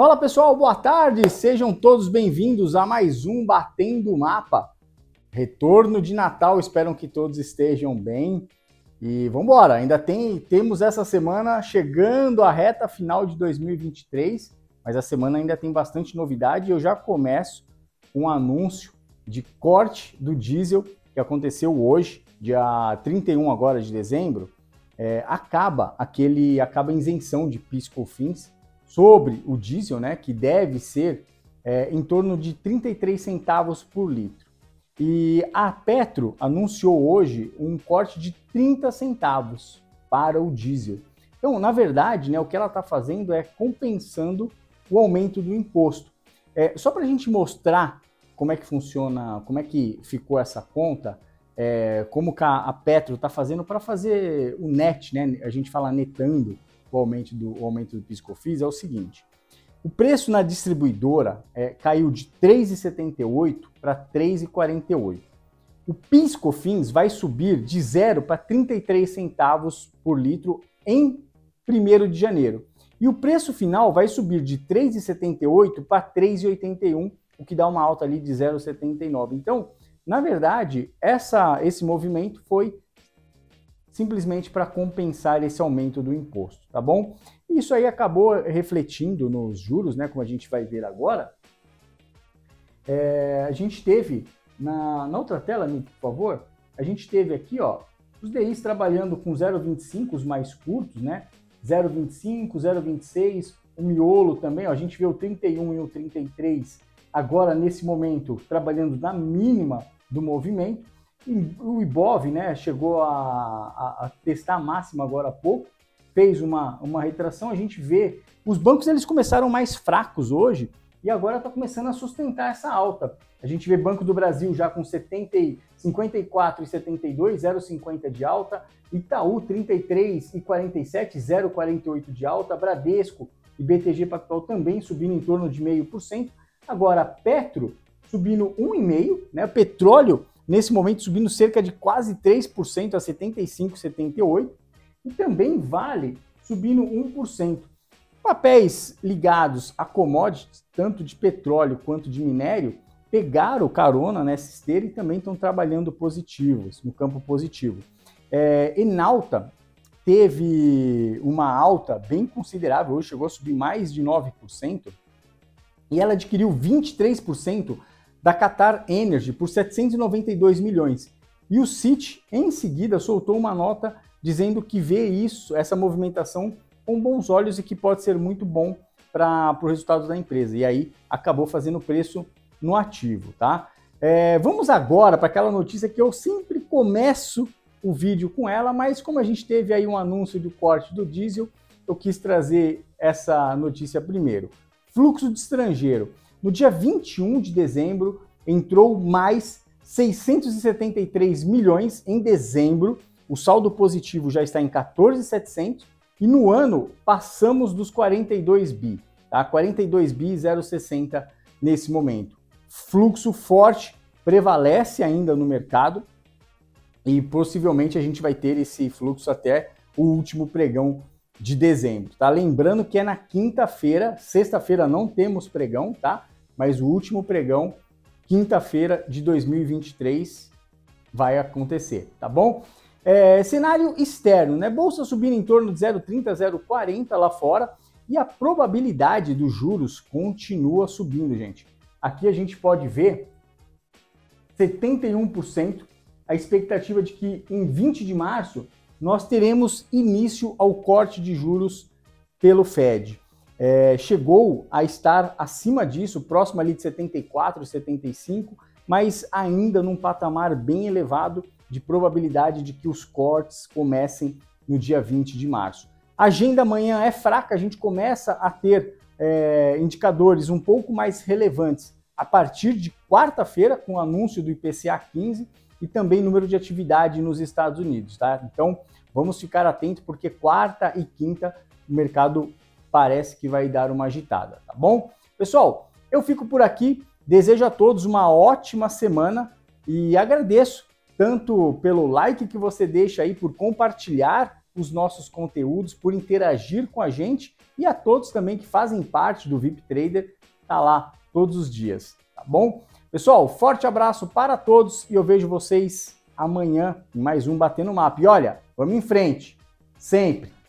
Fala pessoal, boa tarde, sejam todos bem-vindos a mais um Batendo o Mapa. Retorno de Natal, espero que todos estejam bem. E vamos embora, ainda temos essa semana chegando à reta final de 2023, mas a semana ainda tem bastante novidade. Eu já começo com um anúncio de corte do diesel que aconteceu hoje, dia 31 agora de dezembro. Acaba a isenção de PIS/COFINS sobre o diesel, né, que deve ser em torno de 33 centavos por litro. E a Petro anunciou hoje um corte de 30 centavos para o diesel. Então, na verdade, né, o que ela está fazendo é compensando o aumento do imposto. Só para a gente mostrar como é que funciona, como é que ficou essa conta, como que a Petro está fazendo para fazer o net, né, a gente fala netando, o aumento do PIS/COFINS é o seguinte: o preço na distribuidora caiu de R$ 3,78 para R$ 3,48. O PIS/COFINS vai subir de 0 para 33 centavos por litro em 1º de janeiro. E o preço final vai subir de R$ 3,78 para R$ 3,81, o que dá uma alta ali de 0,79. Então, na verdade, esse movimento foi simplesmente para compensar esse aumento do imposto, tá bom? Isso aí acabou refletindo nos juros, né, como a gente vai ver agora. A gente teve, na outra tela, Nick, por favor, a gente teve aqui, ó, os DIs trabalhando com 0,25, os mais curtos, né, 0,25, 0,26, o miolo também, ó, a gente vê o 31 e o 33, agora nesse momento, trabalhando na mínima do movimento. O Ibov, né, chegou a testar a máxima agora há pouco, fez uma retração. A gente vê, os bancos eles começaram mais fracos hoje e agora está começando a sustentar essa alta. A gente vê Banco do Brasil já com 54,72, 0,50 de alta, Itaú 33,47, 0,48 de alta, Bradesco e BTG Pactual também subindo em torno de 0,5%. Agora Petro subindo 1,5%, né, petróleo nesse momento subindo cerca de quase 3% a 75,78, e também Vale subindo 1%. Papéis ligados a commodities, tanto de petróleo quanto de minério, pegaram carona nessa esteira e também estão trabalhando positivos, no campo positivo. Enalta teve uma alta bem considerável, hoje chegou a subir mais de 9%, e ela adquiriu 23%, da Qatar Energy por 792 milhões. E o Citi, em seguida, soltou uma nota dizendo que vê essa movimentação com bons olhos e que pode ser muito bom para o resultado da empresa. E aí acabou fazendo preço no ativo, tá? Vamos agora para aquela notícia que eu sempre começo o vídeo com ela, mas como a gente teve aí um anúncio do corte do diesel, eu quis trazer essa notícia primeiro. Fluxo de estrangeiro. No dia 21 de dezembro, entrou mais 673 milhões em dezembro. O saldo positivo já está em 14.700 e no ano passamos dos 42 bi, tá? 42 bi 0,60 nesse momento. Fluxo forte prevalece ainda no mercado e possivelmente a gente vai ter esse fluxo até o último pregão de dezembro, tá? Lembrando que é na quinta-feira, sexta-feira não temos pregão, tá? Mas o último pregão, quinta-feira de 2023, vai acontecer, tá bom? Cenário externo, né? Bolsa subindo em torno de 0,30, 0,40 lá fora e a probabilidade dos juros continua subindo, gente. Aqui a gente pode ver 71%, a expectativa de que em 20 de março nós teremos início ao corte de juros pelo Fed. Chegou a estar acima disso, próximo ali de 74, 75, mas ainda num patamar bem elevado de probabilidade de que os cortes comecem no dia 20 de março. A agenda amanhã é fraca, a gente começa a ter indicadores um pouco mais relevantes a partir de quarta-feira, com o anúncio do IPCA 15, e também número de atividade nos Estados Unidos, tá? Então, vamos ficar atentos porque quarta e quinta o mercado parece que vai dar uma agitada, tá bom? Pessoal, eu fico por aqui, desejo a todos uma ótima semana e agradeço tanto pelo like que você deixa aí, por compartilhar os nossos conteúdos, por interagir com a gente e a todos também que fazem parte do VIP Trader, tá lá todos os dias, tá bom? Pessoal, forte abraço para todos e eu vejo vocês amanhã em mais um Batendo o Mapa. E olha, vamos em frente, sempre!